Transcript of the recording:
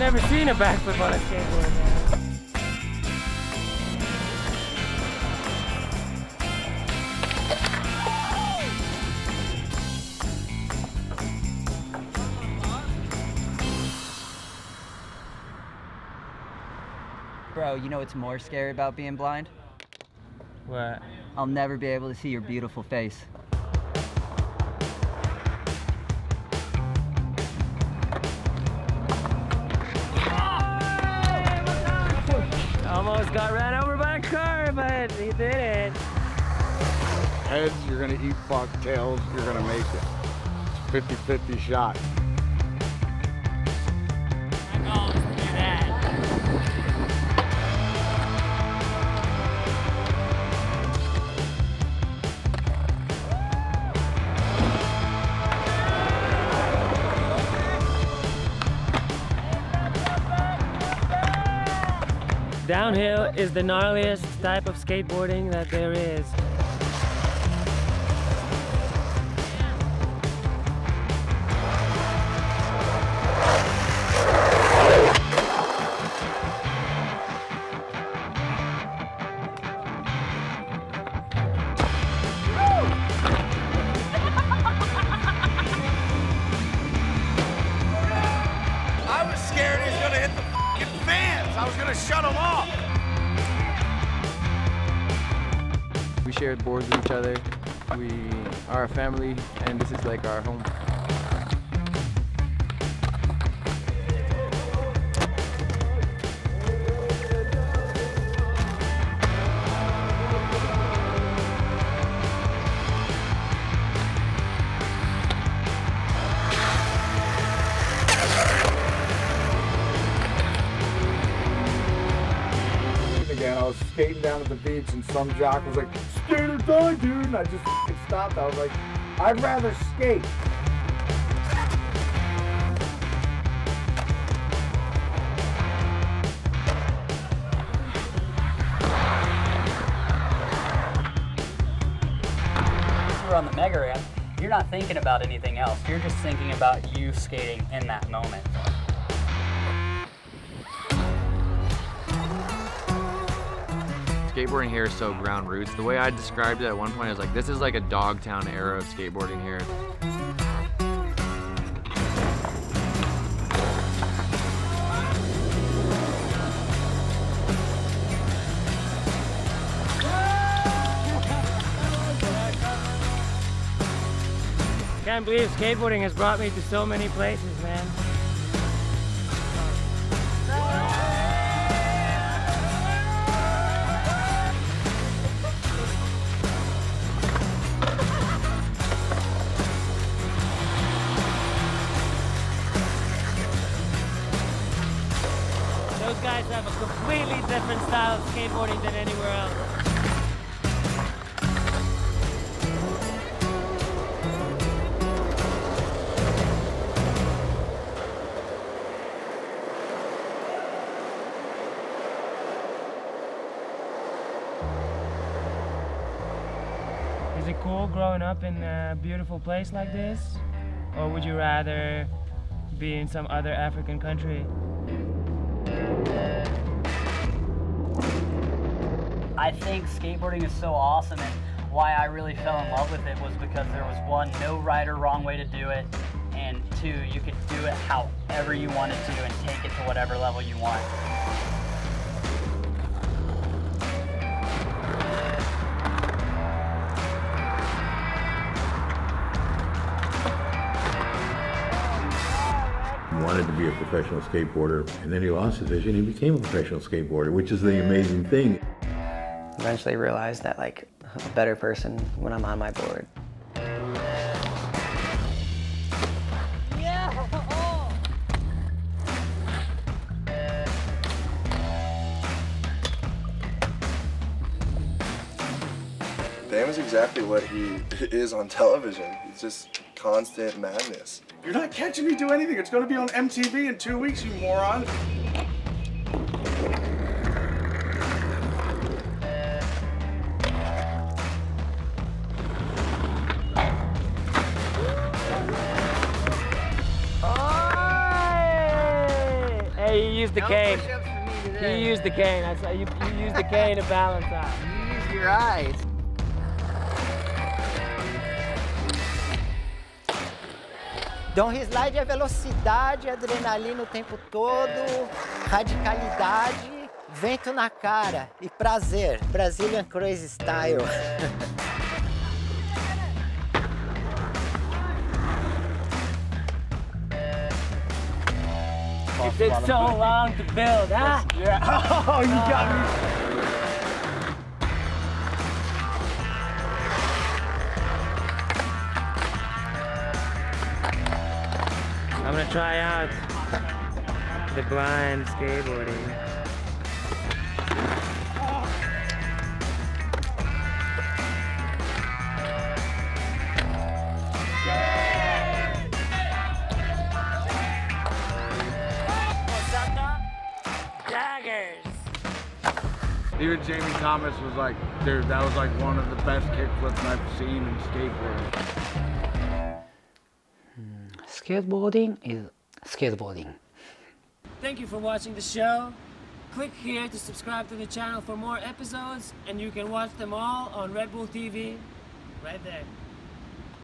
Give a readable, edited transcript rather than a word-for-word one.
never seen a backflip on a skateboard, man. Bro, you know what's more scary about being blind? What? I'll never be able to see your beautiful face. Almost got ran over by a car, but he did it. Heads, you're gonna eat foxtails, you're gonna make it. 50-50 shot. Downhill is the gnarliest type of skateboarding that there is. I was scared he was gonna hit the f***ing fans. I was gonna shut him off. We shared boards with each other. We are a family, and this is like our home. Again, I was skating down at the beach, and some jock was like, "Skate or die, dude!" And I just stopped. I was like, "I'd rather skate." We're on the Mega Ramp. You're not thinking about anything else. You're just thinking about you skating in that moment. Skateboarding here is so ground roots. The way I described it at one point, I was like, this is like a Dogtown era of skateboarding here. Can't believe skateboarding has brought me to so many places, man. Those guys have a completely different style of skateboarding than anywhere else. Is it cool growing up in a beautiful place like this? Or would you rather be in some other African country? I think skateboarding is so awesome, and why I really fell in love with it was because there was one, no right or wrong way to do it, and two, you could do it however you wanted to and take it to whatever level you want. Wanted to be a professional skateboarder, and then he lost his vision and he became a professional skateboarder, which is the amazing thing. Eventually realized that, like, I'm a better person when I'm on my board. Yeah. Oh. Dan was exactly what he is on television. It's just constant madness. You're not catching me do anything. It's going to be on MTV in 2 weeks, you moron. Yeah, you used the cane. You used the cane. I saw you. You used the cane to balance out. You used your eyes. Então, hill slide é velocidade, adrenalina o tempo todo, radicalidade, vento na cara e prazer. Brazilian crazy style. It took so long to build, huh? Yeah. Oh, you got me. I'm gonna try out the blind skateboarding. Even Jamie Thomas was like, dude, that was like one of the best kickflips I've seen in skateboarding. Skateboarding is skateboarding. Thank you for watching the show. Click here to subscribe to the channel for more episodes, and you can watch them all on Red Bull TV right there.